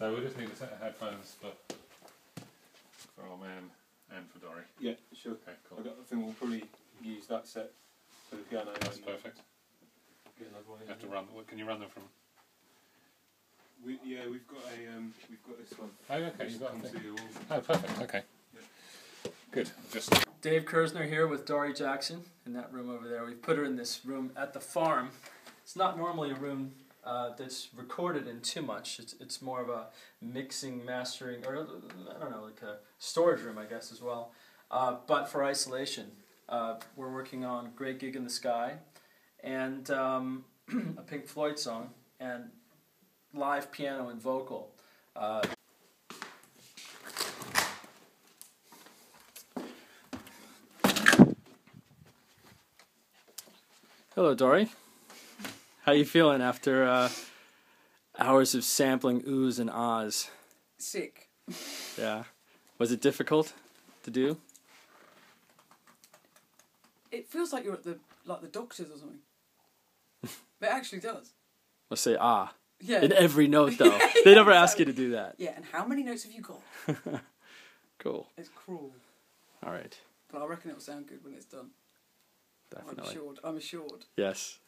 So we just need a set of headphones for old man and for Dory. Yeah, sure. Okay, cool. I think we'll probably use that set for the piano. That's perfect. Get another one in. Have to run. Can you run them from? Yeah, we've got this one. Oh, okay. You've got that thing. Oh, perfect. Okay. Yeah. Good. Just Dave Kerzner here with Dory Jackson in that room over there. We've put her in this room at the farm. It's not normally a room that's recorded in too much. It's more of a mixing, mastering, or I don't know, like a storage room, I guess, as well. But for isolation, we're working on Great Gig in the Sky and a Pink Floyd song and live piano and vocal. Hello, Dory. How you feeling after hours of sampling oohs and ahs? Sick. Yeah. Was it difficult to do? It feels like you're at the doctor's or something. But it actually does. Let's say ah. Yeah. In every note, though. Yeah, they never ask you to do that. Yeah. And how many notes have you got? Cool. It's cruel. All right. But I reckon it'll sound good when it's done. Definitely. I'm assured. Yes.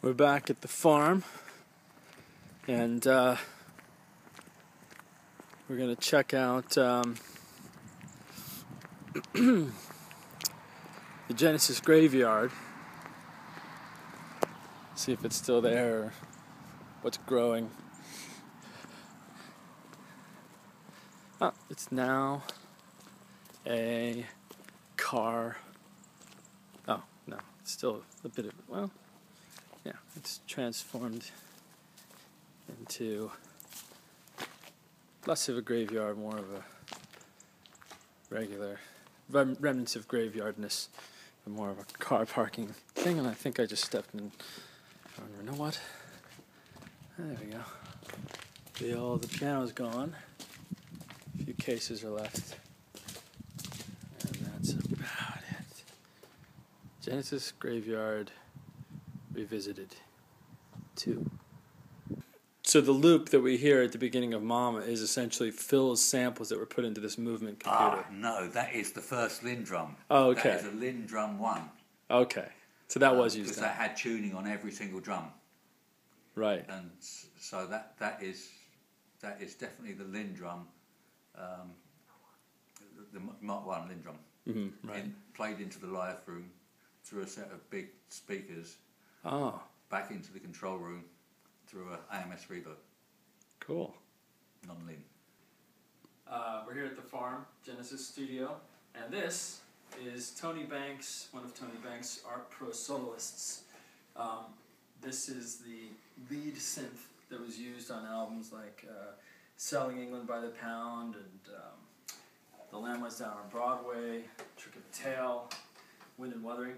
We're back at the farm, and we're going to check out the Genesis Graveyard, see if it's still there or what's growing. Ah, it's now a car. Oh, no, it's still a bit of, well... Yeah, it's transformed into less of a graveyard, more of a regular remnants of graveyardness, but more of a car parking thing. And I think I just stepped in. I don't even know what. There we go. The piano's gone. A few cases are left, and that's about it. Genesis Graveyard. Revisited too. So the loop that we hear at the beginning of Mama is essentially Phil's samples that were put into this movement computer. Ah, no, that is the first Linn drum. Oh, okay. That is a Linn drum 1. Okay, so that was used. Because that had tuning on every single drum. Right. And so that is definitely the Linn drum, the Mark 1 Linn drum, right. Played into the live room through a set of big speakers. Oh. Back into the control room through an AMS reverb. Cool. Non-Linn. We're here at the farm, Genesis Studio, and this is Tony Banks, one of Tony Banks' ARP Pro soloists. This is the lead synth that was used on albums like Selling England by the Pound and The Lamb Was Down on Broadway, Trick of the Tail, Wind and Wuthering.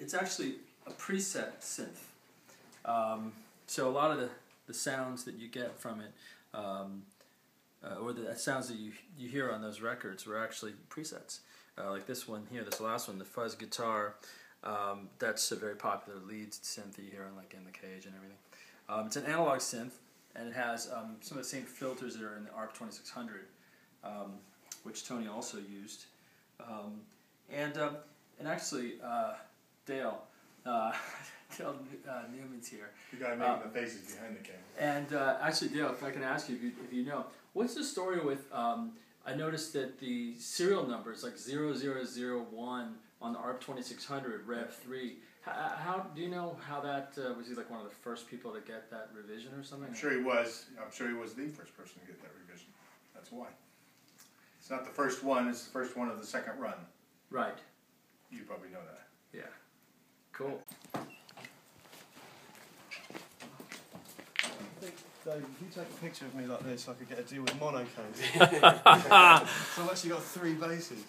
It's actually a preset synth, so a lot of the sounds that you get from it, or the sounds that you hear on those records, were actually presets. like this one here, this last one, the fuzz guitar, that's a very popular lead synth that you hear on like In the Cage and everything. It's an analog synth, and it has some of the same filters that are in the ARP 2600, which Tony also used. And actually, Dale, Dale Newman's here. You got to make the faces behind the camera. And actually, Dale, if I can ask you if you know, what's the story with? I noticed that the serial numbers, like 0001 on the ARP 2600 Rev 3. How do you know how that was? He like one of the first people to get that revision or something? I'm sure he was. I'm sure he was the first person to get that revision. That's why. It's not the first one. It's the first one of the second run. Right. You probably know that. Yeah. Cool. I think, Dave, if you take a picture of me like this, I could get a deal with mono case. So I've actually got 3 bases.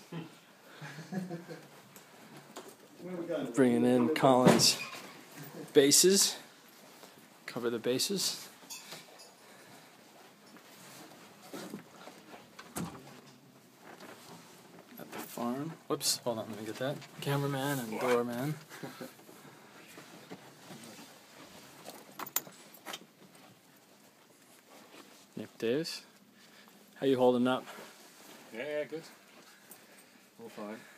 Where are we going? Bringing in Colin's bases. Cover the bases. At the farm. Whoops, hold on, let me get that. Cameraman and doorman. Nick Davis, how you holding up? Yeah, good. All fine.